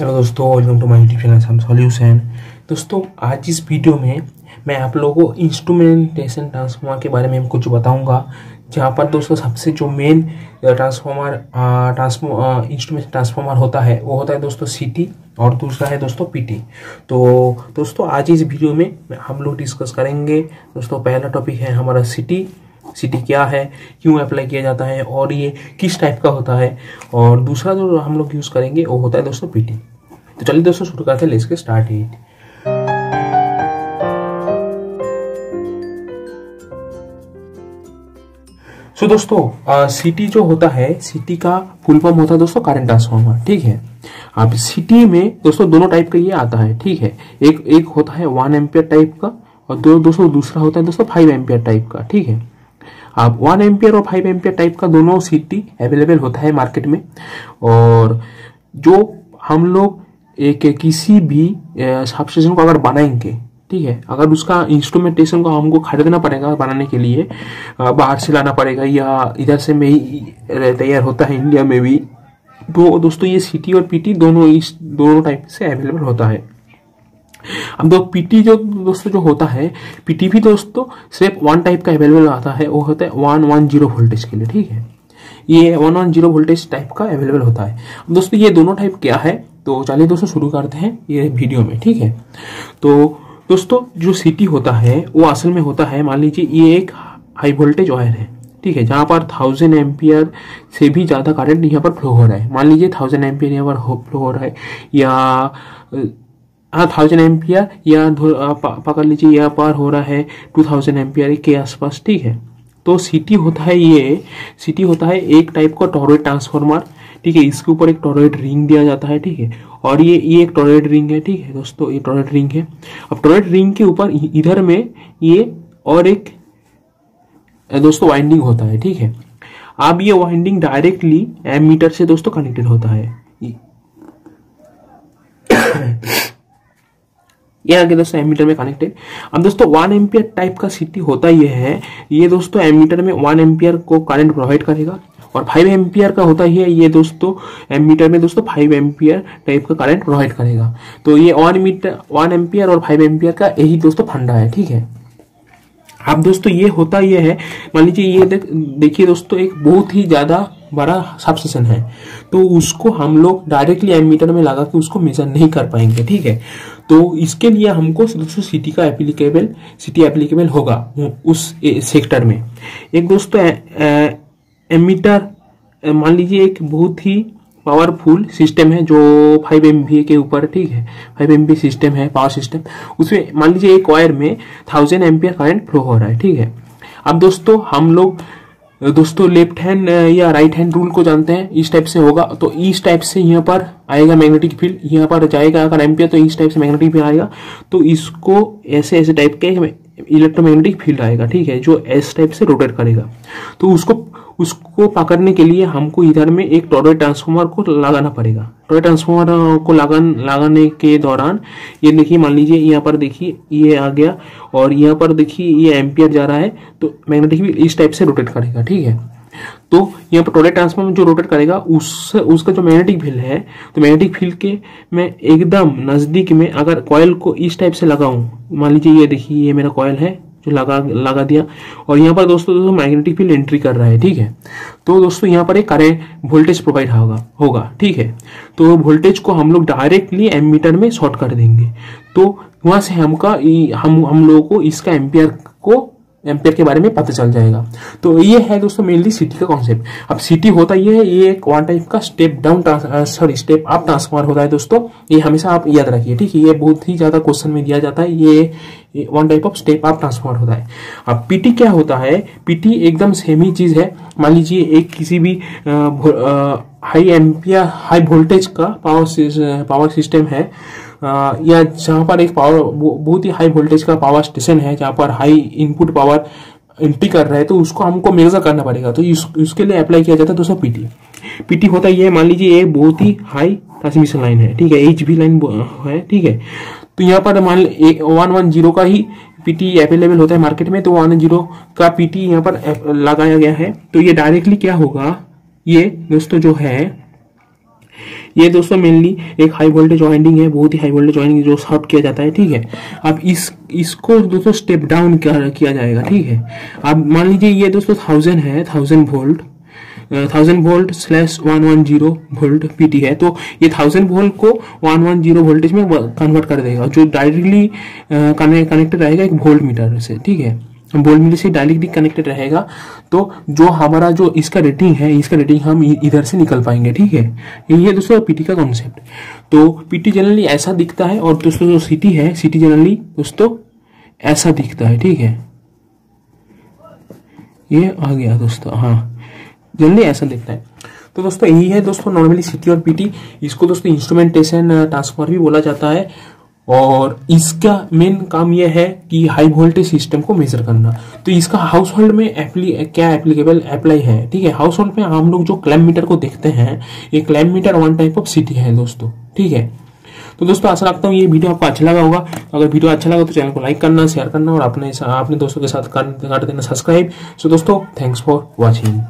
Hello दोस्तों, welcome to my YouTube channel solution. दोस्तों, आज इस वीडियो में मैं आप लोगों को इंस्ट्रूमेंटेशन ट्रांसफार्मर के बारे में हम कुछ बताऊंगा, जहां पर दोस्तों सबसे जो मेन इंस्ट्रूमेंटेशन ट्रांसफार्मर होता है वो होता है दोस्तों सीटी और दूसरा है दोस्तों पीटी। तो दोस्तों आज इस वीडियो में हम लोग डिस्कस करेंगे। दोस्तों पहला टॉपिक है हमारा सीटी क्या है, क्यों अप्लाई किया जाता है और ये किस टाइप का होता है, और दूसरा जो हम लोग यूज़ करेंगे वो होता है दोस्तों पीटी। तो चलिए दोस्तों शुरू करते हैं, लेट्स गेट स्टार्टेड। सो दोस्तों सीटी जो होता है, सीटी का फुल फॉर्म होता है दोस्तों करंट ट्रांसफार्मर, ठीक है। अब सीटी में दोस्तों दोनों टाइप का ये आता है, ठीक है। एक होता है 1 एम्पियर टाइप का और दूसरा होता है दोस्तों 5 एम्पियर टाइप का, ठीक है। अब 1 एम्पियर और 5 एम्पियर टाइप का दोनों सीटी अवेलेबल होता है मार्केट में, और जो हम लोग एक किसी भी सबस्टेशन को अगर बनाएंगे, ठीक है, अगर उसका इंस्ट्रूमेंटेशन को हमको खरीदना पड़ेगा, बनाने के लिए बाहर से लाना पड़ेगा या इधर से में ही तैयार होता है इंडिया में भी, तो दोस्तों ये सीटी और पीटी दोनों टाइप से अवेलेबल होता है। अब पीटी जो दोस्तों होता है, पीटी भी दोस्तों सिर्फ 1 टाइप का अवेलेबल आता है, वो होता है 110 वोल्टेज के लिए, ठीक है। ये 110 वोल्टेज टाइप का अवेलेबल होता है। दोस्तों ये दोनों टाइप क्या है, तो चलिए दोस्तों शुरू करते हैं ये वीडियो में, ठीक है। तो दोस्तों जो सीटी होता है वो असल में होता है, मान लीजिए ये एक हाई वोल्टेज वायर है, ठीक है, जहाँ पर 1000 एम्पियर से भी ज़्यादा करंट यहाँ पर फ्लो हो रहा है। मान लीजिए 1000 एम्पियर यहाँ पर फ्लो हो रहा है, या 1000 एम्पियर या पकड़ लीजिए यहाँ पर हो रहा है 2000 एम्पियर के आसपास, ठीक है। तो सीटी होता है, ये सीटी होता है एक टाइप का टॉरॉइड ट्रांसफार्मर, ठीक है। इसके ऊपर एक टॉरॉइड रिंग दिया जाता है, ठीक है, और ये एक टॉरॉइड रिंग है, ठीक है दोस्तों, ये टॉरॉइड रिंग है। अब टॉरॉइड रिंग के ऊपर इधर में ये और एक दोस्तों वाइंडिंग होता है, ठीक है। अब ये वाइंडिंग डायरेक्टली एमीटर से दोस्तों कनेक्टेड होता है, ये आगे दोस्तों एमीटर में कनेक्टेड। अब दोस्तों 1 एम्पियर टाइप का सीटी होता यह है, ये दोस्तों एमीटर में 1 एम्पियर को करंट प्रोवाइड करेगा, और 5 एम्पियर का होता है ये दोस्तों एमीटर में दोस्तों 5 एम्पियर टाइप का करंट प्रोवाइड करेगा। तो ये 1 एम्पियर और 5 एम्पियर का यही दोस्तों फंडा है, ठीक है। अब दोस्तों ये होता यह है, मान लीजिए ये देखिए दोस्तों एक बहुत ही ज़्यादा बड़ा सबस्टेशन है, तो उसको हम लोग डायरेक्टली एमीटर में लगा के उसको मेजर नहीं कर पाएंगे, ठीक है। तो इसके लिए हमको दोस्तों सीटी का एप्लीकेबल होगा उस सेक्टर में। एक दोस्तों एमीटर मान लीजिए एक बहुत ही पावरफुल सिस्टम है जो 5 MVA के ऊपर, ठीक है, 5 MVA सिस्टम है, पावर सिस्टम। उसमें मान लीजिए एक वायर में 1000 एम्पियर करंट फ्लो हो रहा है, ठीक है। अब दोस्तों हम लोग दोस्तों लेफ्ट हैंड या राइट हैंड रूल को जानते हैं, इस टाइप से होगा। तो इस टाइप से यहाँ पर आएगा मैग्नेटिक फील्ड, यहाँ पर जाएगा अगर एम्पियर तो इस टाइप से मैग्नेटिक फील्ड आएगा, तो इसको ऐसे टाइप के इलेक्ट्रोमैग्नेटिक फील्ड आएगा, ठीक है, जो इस टाइप से रोटेट करेगा। तो उसको पकड़ने के लिए हमको इधर में एक टॉरॉइड ट्रांसफार्मर को लगाना पड़ेगा। टॉरॉइड ट्रांसफार्मर को लगाने के दौरान ये देखिए, मान लीजिए यहाँ पर देखिए ये आ गया, और यहाँ पर देखिए ये एम्पियर जा रहा है, तो मैग्नेटिक फील्ड इस टाइप से रोटेट करेगा, ठीक है। तो यहाँ पर टॉरॉइड ट्रांसफार्मर जो रोटेट करेगा उसका जो मैग्नेटिक फील्ड है, तो मैग्नेटिक फील्ड के मैं एकदम नज़दीक में अगर कॉयल को इस टाइप से लगाऊँ, मान लीजिए ये देखिए ये मेरा कॉयल है जो लगा दिया, और यहाँ पर दोस्तों मैग्नेटिक फील्ड एंट्री कर रहा है, ठीक है। तो दोस्तों यहाँ पर एक करंट वोल्टेज प्रोवाइड होगा, ठीक है। तो वोल्टेज को हम लोग डायरेक्टली एमीटर में शॉर्ट कर देंगे, तो वहाँ से हम लोगों को इसका एम्पियर के बारे में पता चल जाएगा। तो ये है दोस्तों मेनली सीटी का कॉन्सेप्ट। अब सीटी होता ये है, ये एक 1 टाइप का स्टेप अप ट्रांसफार्मर होता है दोस्तों, ये हमेशा आप याद रखिए, ठीक है। ये बहुत ही ज्यादा क्वेश्चन में दिया जाता है, ये 1 type of step up transformer होता है। अब पीटी क्या होता है, पीटी एकदम सेम ही चीज है। मान लीजिए एक किसी भी हाई वोल्टेज का पावर सिस्टम है, या जहाँ पर एक पावर बहुत ही हाई वोल्टेज का पावर स्टेशन है, जहाँ पर हाई इनपुट पावर एंट्री कर रहा है, तो उसको हमको मेजर करना पड़ेगा। तो उसके लिए अप्लाई किया जाता है दोस्तों पीटी होता है ये, मान लीजिए ये बहुत ही हाई ट्रांसमिशन लाइन है, ठीक है, HV लाइन है, ठीक है। तो यहाँ पर मान 110 का ही पीटी अवेलेबल होता है मार्केट में, तो 110 का पीटी यहाँ पर लगाया गया है। तो ये डायरेक्टली क्या होगा, ये दोस्तों जो है ये दोस्तों मेनली एक हाई वोल्टेज वाइंडिंग है, बहुत ही हाई वोल्टेज वाइंडिंग जो सर्व किया जाता है, ठीक है। अब इसको दोस्तों स्टेप डाउन किया जाएगा, ठीक है। अब मान लीजिए ये दोस्तों 1000 है, 1000 वोल्ट 1000 वोल्ट/110 वोल्ट PT है, तो ये 1000 वोल्ट को 110 वोल्टेज में कन्वर्ट कर देगा, जो डायरेक्टली कनेक्टेड रहेगा एक वोल्ट मीटर से, ठीक है, वोल्ट मीटर से डायरेक्टली कनेक्टेड रहेगा। तो जो हमारा जो इसका रेटिंग है, इसका रेटिंग हम इधर से निकल पाएंगे, ठीक है। ये दोस्तों PT का कॉन्सेप्ट। तो PT जनरली ऐसा दिखता है, और दोस्तों जो CT है, CT जनरली दोस्तों ऐसा दिखता है, ठीक है। ये आ गया दोस्तों, हाँ जनरली ऐसा दिखता है। तो दोस्तों यही है दोस्तों नॉर्मली CT और PT। इसको दोस्तों इंस्ट्रूमेंटेशन ट्रांसफर भी बोला जाता है, और इसका मेन काम यह है कि हाई वोल्टेज सिस्टम को मेजर करना। तो इसका हाउस होल्ड में एप्लाई है, ठीक है। हाउस होल्ड में हम लोग जो क्लैंप मीटर को देखते हैं, ये clamp meter one type of CT है दोस्तों, ठीक है। तो दोस्तों आशा रखता हूँ ये वीडियो आपको अच्छा लगा होगा। अगर वीडियो अच्छा लगा तो चैनल को लाइक करना, शेयर करना, और अपने दोस्तों के साथ कर देना सब्सक्राइब। सो दोस्तों थैंक्स फॉर वॉचिंग।